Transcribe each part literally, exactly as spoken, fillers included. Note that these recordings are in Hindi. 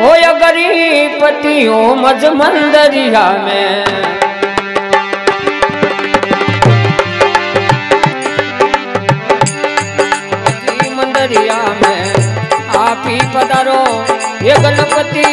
हो या गरीब पति हो मजमन दरिया में, मजमन दरिया में आप ही पधारो ये गणपति।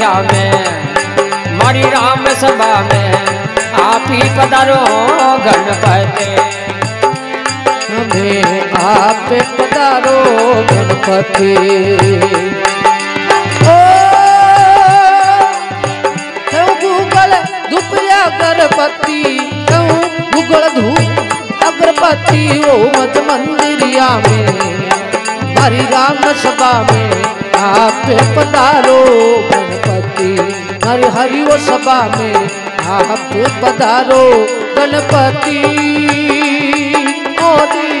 हा में मारी राम सभा में आप ही पधारो गणपति। हमें आप पधारो गणपति, ओ तू भूगल दुपिया गणपति, तू भूगल धूप अगरबत्ती हो मत मंदिरिया में, मारी राम सभा में आप पधारो गणपति। हरि हरि वो सभा में आप पधारो गणपति। ओ जी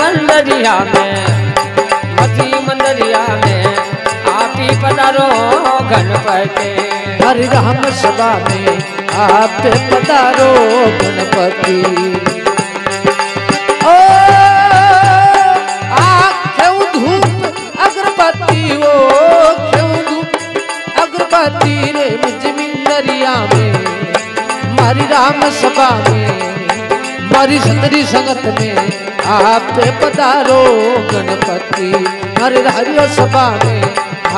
मंदरिया में, मती मंदरिया में आप ही पधारो गणपति। हरि राम सभा में आप पधारो गणपति। ओ आ क्यों धूप अगरबत्ती, ओ क्यों धूप अगरबत्ती रे मंदरिया में, मारी राम सभा में मारी सतरी संगत में आप पधारो गणपति। हर हरियो सभा में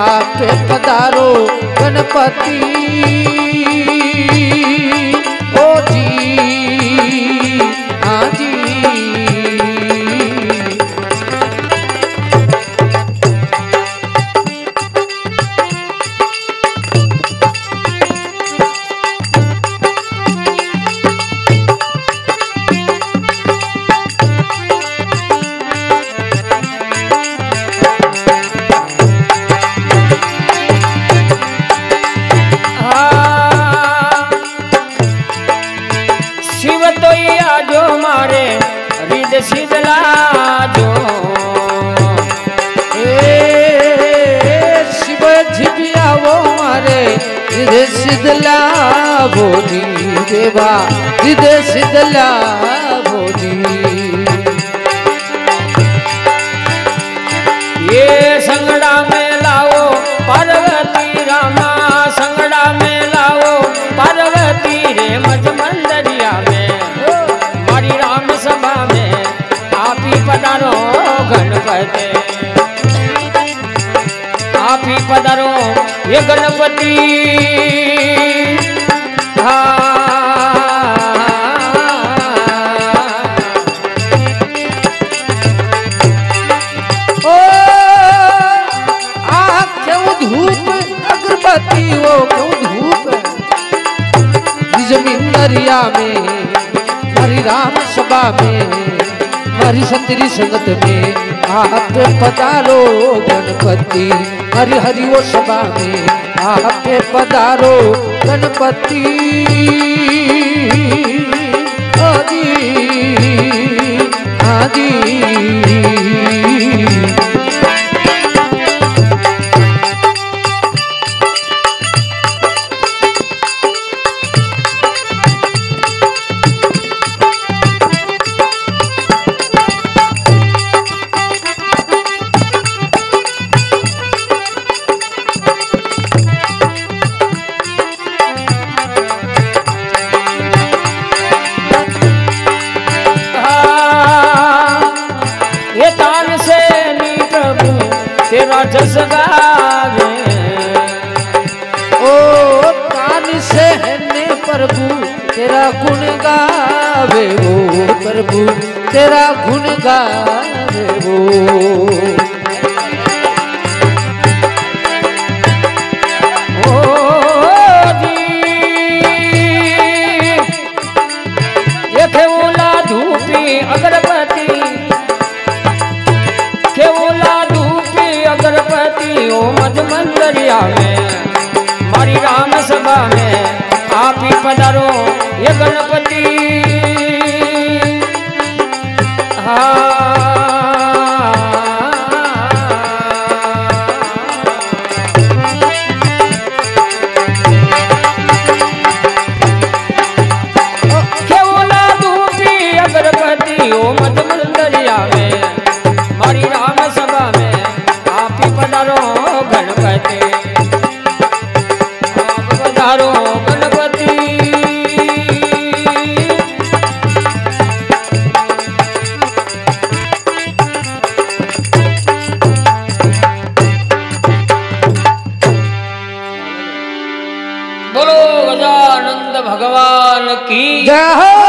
आप पधारो गणपति। ओ जी आ जी देवा हृदय सिदला भोजी। ये संगड़ा में लाओ पार्वती रामा, संगड़ा में लाओ पार्वती रे मज मंदरिया में, मारी राम सभा में आप ही पधारो गणपति। आप ही पधारो ये गणपति। हाँ हरिया में, हरि राम सभा में, हरि संतरी संगत में आप पधारो गणपति। हरि हरि वो सभा में आप पधारो गणपति। आदि आदि जस गावे ओ कान से ने प्रभु तेरा गुण गावे वो प्रभु तेरा गुण गावे वो। ओ जी ये खेवला धूपी अगरबत्ती, खेवला अगरबत्ती ओ मध मंदरिया में, हरि राम सभा में आप ही पधारो ये गणपति। हाँ भगवान की जय हो।